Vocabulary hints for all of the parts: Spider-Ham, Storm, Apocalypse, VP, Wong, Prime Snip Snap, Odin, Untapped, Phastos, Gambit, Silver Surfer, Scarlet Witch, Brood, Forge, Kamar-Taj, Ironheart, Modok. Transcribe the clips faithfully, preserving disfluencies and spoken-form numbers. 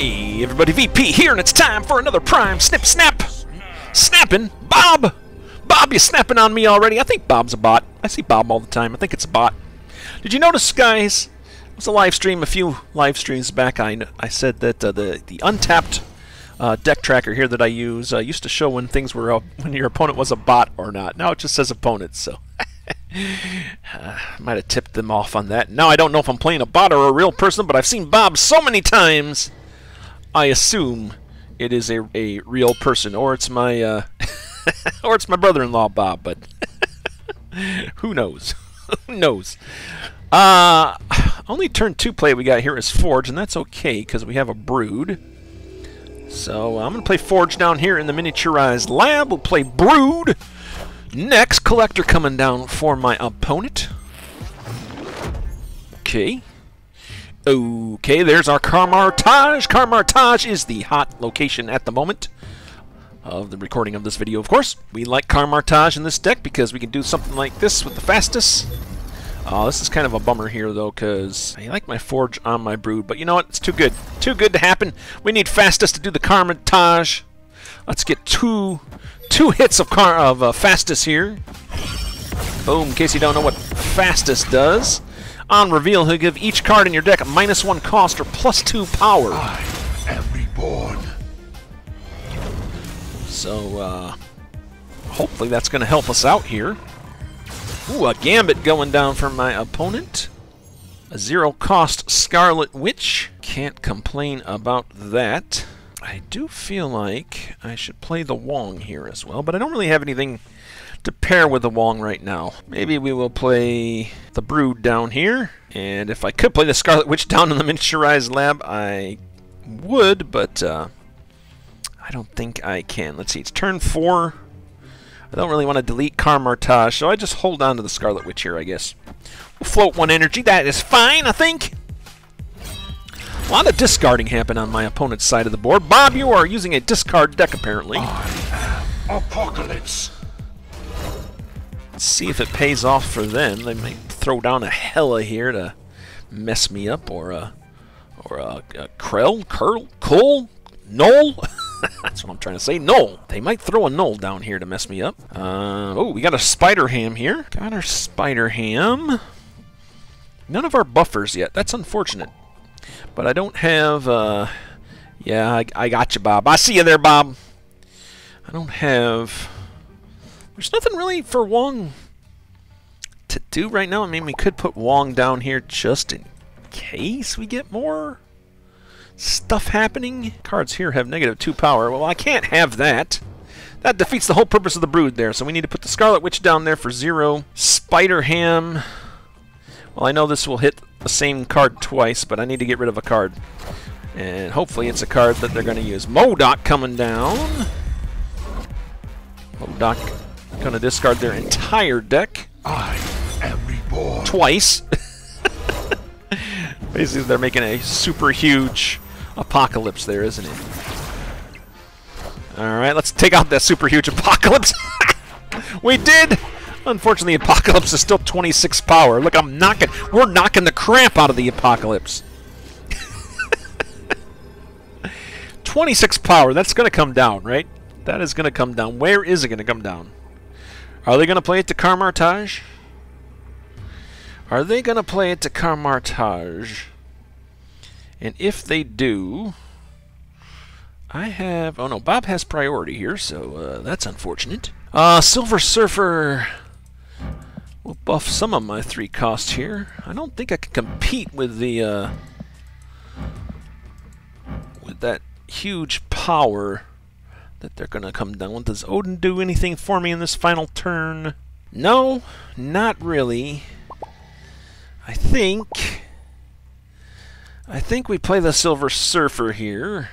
Hey everybody, V P here, and it's time for another Prime Snip Snap! Snapping! Bob! Bob, you snapping on me already? I think Bob's a bot. I see Bob all the time. I think it's a bot. Did you notice, guys? It was a live stream a few live streams back. I, I said that uh, the, the untapped uh, deck tracker here that I use uh, used to show when things were uh, when your opponent was a bot or not. Now it just says opponent, so... Uh, might have tipped them off on that. Now I don't know if I'm playing a bot or a real person, but I've seen Bob so many times, I assume it is a a real person, or it's my uh, or it's my brother-in-law Bob. But who knows? Who knows? Uh, only turn two play we got here is Forge, and that's okay because we have a Brood. So uh, I'm gonna play Forge down here in the miniaturized lab. We'll play Brood. Next, Collector coming down for my opponent. Okay. Okay, there's our Kamar-Taj. Kamar-Taj is the hot location at the moment of the recording of this video, of course. We like Kamar-Taj in this deck because we can do something like this with the Phastos. Oh, uh, this is kind of a bummer here, though, because I like my Forge on my Brood, but you know what? It's too good. Too good to happen. We need Phastos to do the Kamar-Taj. Let's get two... Two hits of car of uh, Phastos here. Boom, in case you don't know what Phastos does. On reveal, he'll give each card in your deck a minus one cost or plus two power. I am reborn. So, uh, hopefully that's going to help us out here. Ooh, a Gambit going down for my opponent. A zero cost Scarlet Witch. Can't complain about that. I do feel like I should play the Wong here as well, but I don't really have anything to pair with the Wong right now. Maybe we will play the Brood down here, and if I could play the Scarlet Witch down in the miniaturized lab, I would, but uh, I don't think I can. Let's see, it's turn four. I don't really want to delete Kamar-Taj, so I just hold on to the Scarlet Witch here, I guess. We'll float one energy. That is fine, I think. A lot of discarding happened on my opponent's side of the board. Bob, you are using a discard deck, apparently. I am Apocalypse. Let's see if it pays off for them. They might throw down a Hella here to mess me up, or a, or a, a Krell, Curl, Cole, Null. That's what I'm trying to say. Null. They might throw a Null down here to mess me up. Uh, oh, we got a Spider-Ham here. Got our Spider-Ham. None of our buffers yet. That's unfortunate. But I don't have, uh, yeah, I, I got you, Bob. I see you there, Bob. I don't have, there's nothing really for Wong to do right now. I mean, we could put Wong down here just in case we get more stuff happening. Cards here have negative two power. Well, I can't have that. That defeats the whole purpose of the Brood there. So we need to put the Scarlet Witch down there for zero. Spider-Ham. Well, I know this will hit the same card twice, but I need to get rid of a card. And hopefully it's a card that they're going to use. Modok coming down. Modok going to discard their entire deck. I am reborn. Twice. Basically, they're making a super huge Apocalypse there, isn't it? Alright, let's take out that super huge Apocalypse. We did! Unfortunately, Apocalypse is still twenty-six power. Look, I'm knocking... We're knocking the crap out of the Apocalypse. twenty-six power. That's going to come down, right? That is going to come down. Where is it going to come down? Are they going to play it to Kamar-Taj? Are they going to play it to Kamar-Taj? And if they do... I have... Oh, no. Bob has priority here, so uh, that's unfortunate. Uh, Silver Surfer... We'll buff some of my three costs here. I don't think I can compete with the uh, with that huge power that they're gonna come down with. Does Odin do anything for me in this final turn? No, not really. I think I think we play the Silver Surfer here.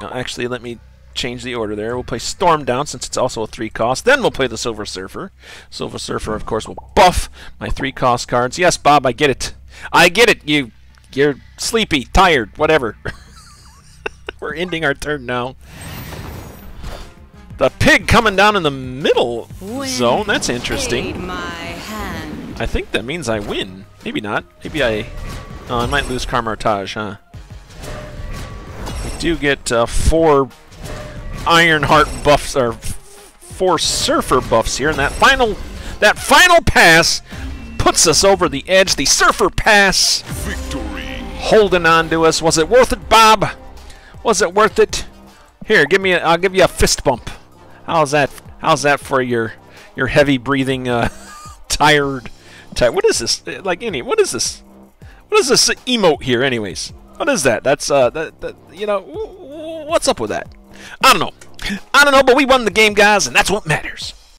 Uh, actually, let me change the order there. We'll play Storm down since it's also a three cost. Then we'll play the Silver Surfer. Silver Surfer, of course, will buff my three cost cards. Yes, Bob, I get it. I get it. You, you're sleepy, tired, whatever. We're ending our turn now. The pig coming down in the middle zone. That's interesting. I think that means I win. Maybe not. Maybe I... Oh, I might lose Kamar-Taj, huh? do get uh, four Ironheart buffs, or four Surfer buffs here, and that final, that final pass puts us over the edge. The Surfer pass, victory, holding on to us. Was it worth it, Bob? Was it worth it? Here, give me. A, I'll give you a fist bump. How's that? How's that for your your heavy breathing, uh, tired? Tired. What is this? Like any? What is this? What is this emote here, anyways? What is that? That's uh, that, that you know, what's up with that? I don't know. I don't know, but we won the game, guys, and that's what matters.